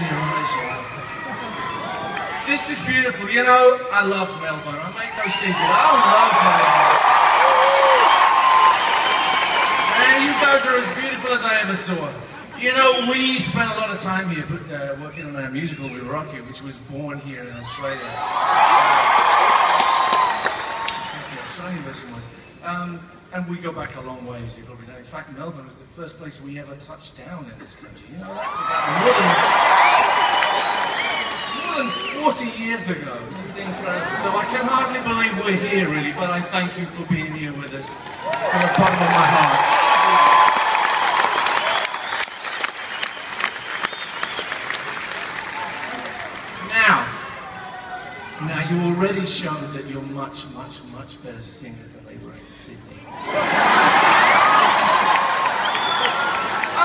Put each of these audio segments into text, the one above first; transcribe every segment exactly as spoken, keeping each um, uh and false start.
in your eyes, yeah. This is beautiful. You know, I love Melbourne. I make no secret. I love Melbourne. Man, you guys are as beautiful as I ever saw. You know, we spent a lot of time here uh, working on our musical, We Rock It, which was born here in Australia. That's the Australian version was. Um, and we go back a long way, as you probably know. In fact, Melbourne was the first place we ever touched down in this country. You know that? More than, more than forty years ago, which was incredible. So I can hardly believe we're here, really, but I thank you for being here with us from the bottom of my heart. Now, you already showed that you're much, much, much better singers than they were in Sydney. I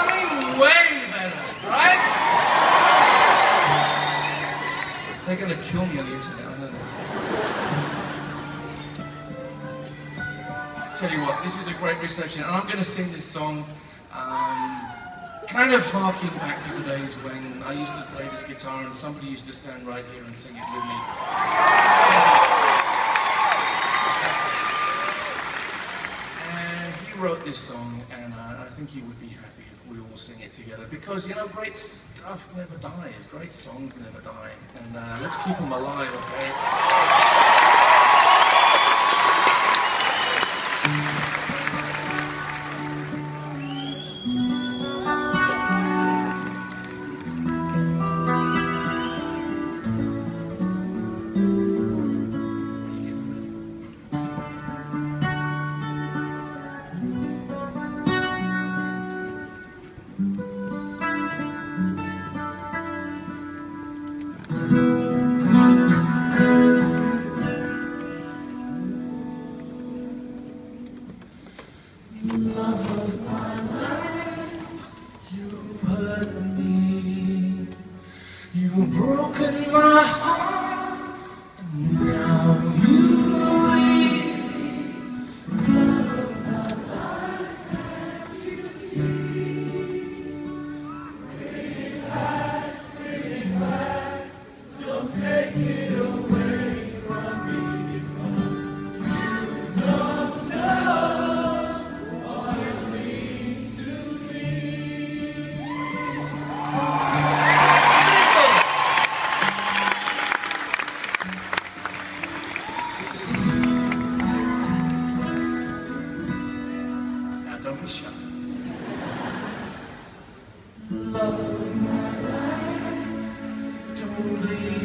mean, way better, right? They're going to kill me on the internet, I know this. Tell you what, this is a great reception, and I'm going to sing this song, um, kind of harking back to the days when I used to play this guitar and somebody used to stand right here and sing it with me. And he wrote this song, and uh, I think he would be happy if we all sing it together, because, you know, great stuff never dies, great songs never die, and uh, let's keep them alive, okay? Love of my life, don't leave.